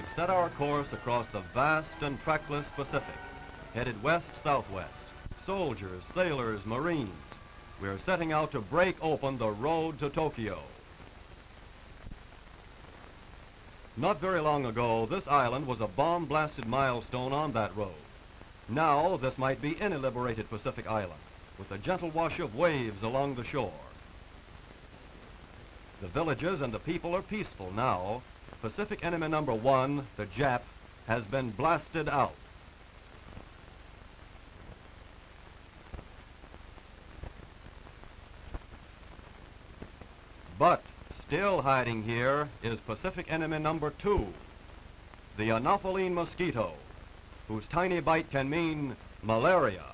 we've set our course across the vast and trackless Pacific, headed west-southwest. Soldiers, sailors, Marines, we're setting out to break open the road to Tokyo. Not very long ago, this island was a bomb-blasted milestone on that road. Now, this might be any liberated Pacific island, with a gentle wash of waves along the shore. The villages and the people are peaceful now. Pacific enemy number one, the Jap, has been blasted out. But still hiding here is Pacific enemy number two, the Anopheline mosquito, whose tiny bite can mean malaria.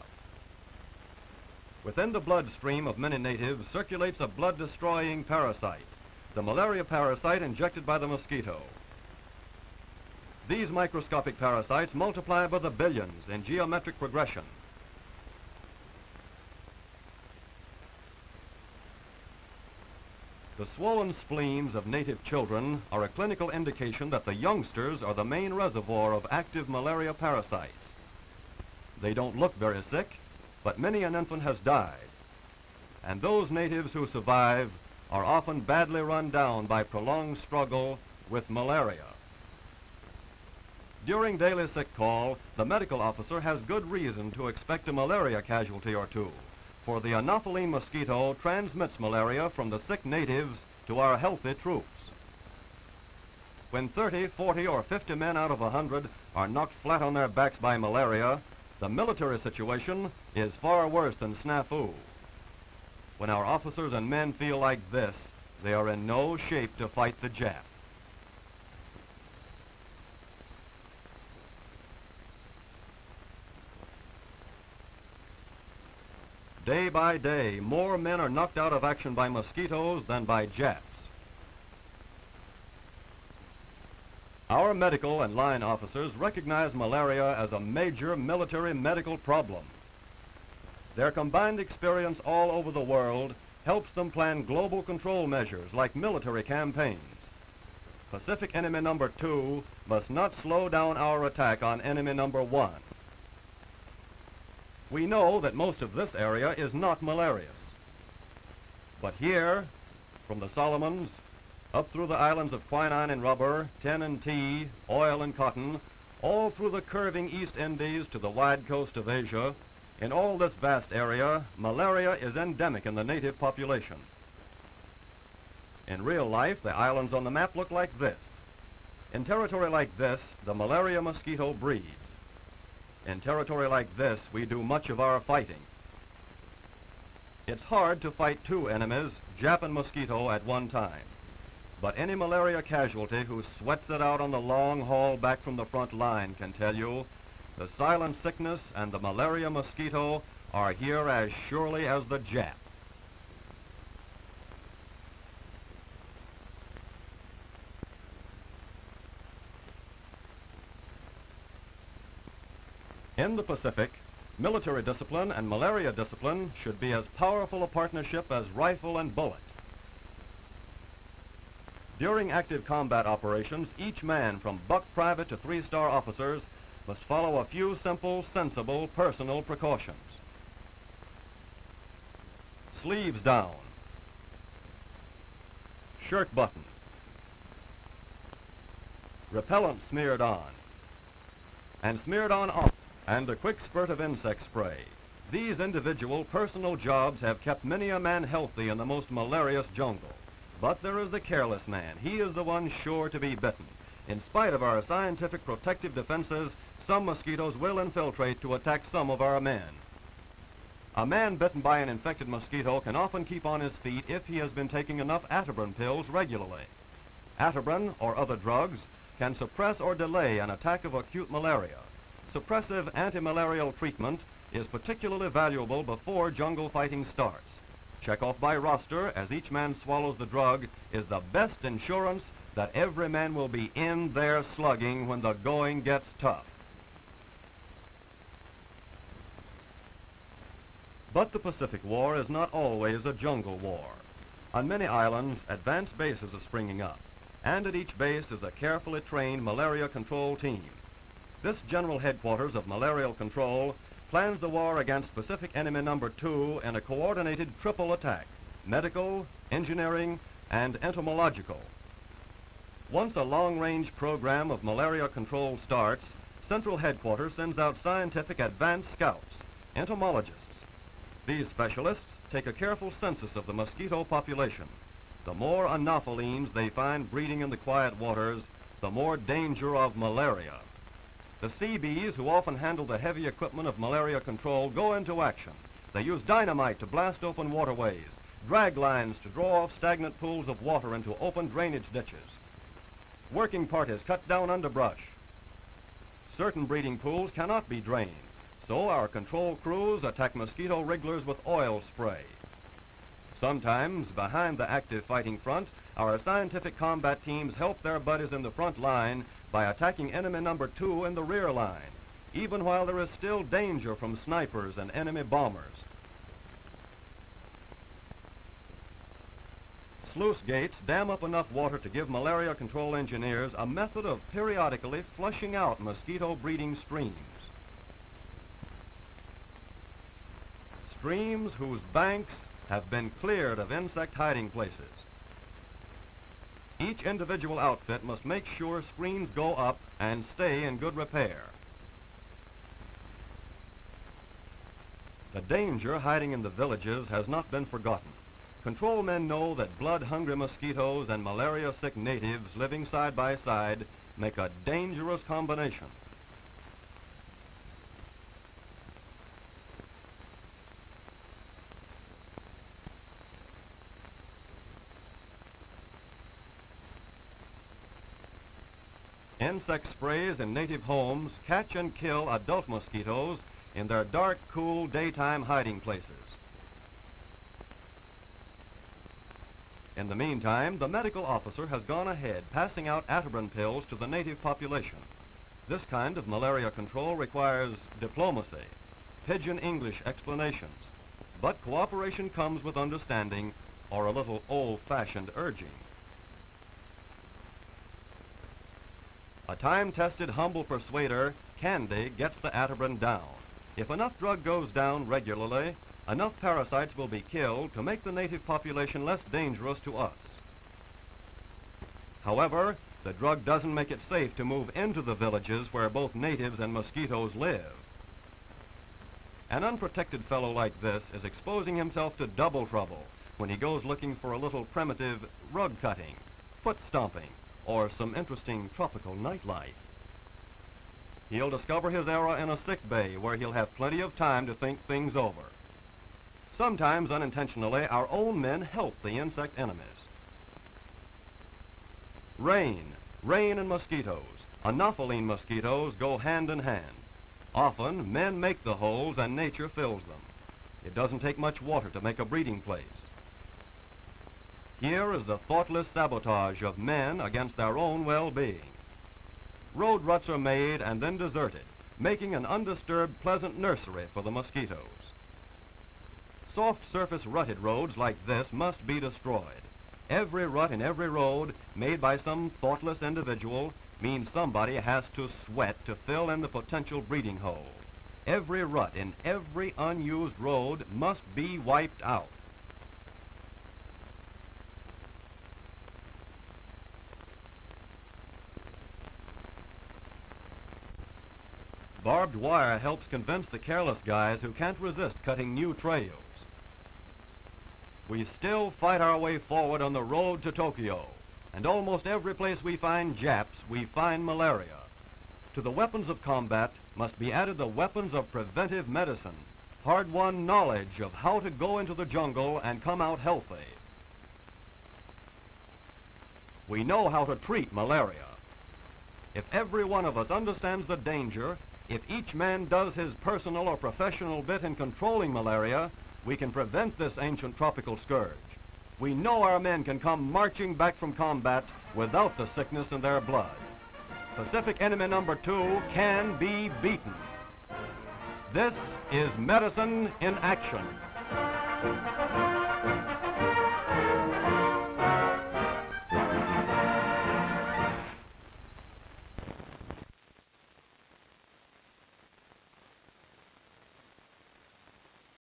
Within the bloodstream of many natives circulates a blood-destroying parasite, the malaria parasite injected by the mosquito. These microscopic parasites multiply by the billions in geometric progression. The swollen spleens of native children are a clinical indication that the youngsters are the main reservoir of active malaria parasites. They don't look very sick, but many an infant has died. And those natives who survive are often badly run down by prolonged struggle with malaria. During daily sick call, the medical officer has good reason to expect a malaria casualty or two, for the Anopheline mosquito transmits malaria from the sick natives to our healthy troops. When 30, 40, or 50 men out of 100 are knocked flat on their backs by malaria, the military situation is far worse than snafu. When our officers and men feel like this, they are in no shape to fight the Jap. Day by day, more men are knocked out of action by mosquitoes than by Japs. Our medical and line officers recognize malaria as a major military medical problem. Their combined experience all over the world helps them plan global control measures like military campaigns. Pacific enemy number two must not slow down our attack on enemy number one. We know that most of this area is not malarious. But here, from the Solomons, up through the islands of quinine and rubber, tin and tea, oil and cotton, all through the curving East Indies to the wide coast of Asia, in all this vast area, malaria is endemic in the native population. In real life, the islands on the map look like this. In territory like this, the malaria mosquito breeds. In territory like this, we do much of our fighting. It's hard to fight two enemies, Jap and mosquito, at one time. But any malaria casualty who sweats it out on the long haul back from the front line can tell you the silent sickness and the malaria mosquito are here as surely as the Jap. In the Pacific, military discipline and malaria discipline should be as powerful a partnership as rifle and bullet. During active combat operations, each man from buck private to three-star officers must follow a few simple, sensible, personal precautions. Sleeves down. Shirt button. Repellent smeared on. And smeared on off. And a quick spurt of insect spray. These individual personal jobs have kept many a man healthy in the most malarious jungle. But there is the careless man. He is the one sure to be bitten. In spite of our scientific protective defenses, some mosquitoes will infiltrate to attack some of our men. A man bitten by an infected mosquito can often keep on his feet if he has been taking enough Atabrine pills regularly. Atabrine, or other drugs, can suppress or delay an attack of acute malaria. Suppressive antimalarial treatment is particularly valuable before jungle fighting starts. Check-off by roster, as each man swallows the drug, is the best insurance that every man will be in there slugging when the going gets tough. But the Pacific War is not always a jungle war. On many islands, advanced bases are springing up, and at each base is a carefully trained malaria control team. This general headquarters of malarial control plans the war against Pacific Enemy Number 2 in a coordinated triple attack: medical, engineering, and entomological. Once a long-range program of malaria control starts, Central Headquarters sends out scientific advanced scouts, entomologists. These specialists take a careful census of the mosquito population. The more anophelines they find breeding in the quiet waters, the more danger of malaria. The CBs, who often handle the heavy equipment of malaria control, go into action. They use dynamite to blast open waterways, drag lines to draw off stagnant pools of water into open drainage ditches. Working parties cut down underbrush. Certain breeding pools cannot be drained, so our control crews attack mosquito wrigglers with oil spray. Sometimes, behind the active fighting front, our scientific combat teams help their buddies in the front line by attacking enemy number 2 in the rear line, even while there is still danger from snipers and enemy bombers. Sluice gates dam up enough water to give malaria control engineers a method of periodically flushing out mosquito breeding streams. Streams whose banks have been cleared of insect hiding places. Each individual outfit must make sure screens go up and stay in good repair. The danger hiding in the villages has not been forgotten. Control men know that blood-hungry mosquitoes and malaria-sick natives living side by side make a dangerous combination. Insect sprays in native homes catch and kill adult mosquitoes in their dark, cool, daytime hiding places. In the meantime, the medical officer has gone ahead passing out Atabrine pills to the native population. This kind of malaria control requires diplomacy, pidgin English explanations, but cooperation comes with understanding or a little old-fashioned urging. A time-tested humble persuader, Candy, gets the Atabrine down. If enough drug goes down regularly, enough parasites will be killed to make the native population less dangerous to us. However, the drug doesn't make it safe to move into the villages where both natives and mosquitoes live. An unprotected fellow like this is exposing himself to double trouble when he goes looking for a little primitive rug cutting, foot stomping, or some interesting tropical nightlife. He'll discover his error in a sick bay where he'll have plenty of time to think things over. Sometimes, unintentionally, our own men help the insect enemies. Rain. Rain and mosquitoes. Anopheline mosquitoes go hand in hand. Often, men make the holes and nature fills them. It doesn't take much water to make a breeding place. Here is the thoughtless sabotage of men against their own well-being. Road ruts are made and then deserted, making an undisturbed, pleasant nursery for the mosquitoes. Soft surface rutted roads like this must be destroyed. Every rut in every road made by some thoughtless individual means somebody has to sweat to fill in the potential breeding hole. Every rut in every unused road must be wiped out. Barbed wire helps convince the careless guys who can't resist cutting new trails. We still fight our way forward on the road to Tokyo, and almost every place we find Japs, we find malaria. To the weapons of combat must be added the weapons of preventive medicine, hard-won knowledge of how to go into the jungle and come out healthy. We know how to treat malaria. If every one of us understands the danger, if each man does his personal or professional bit in controlling malaria, we can prevent this ancient tropical scourge. We know our men can come marching back from combat without the sickness in their blood. Pacific Enemy Number 2 can be beaten. This is medicine in action.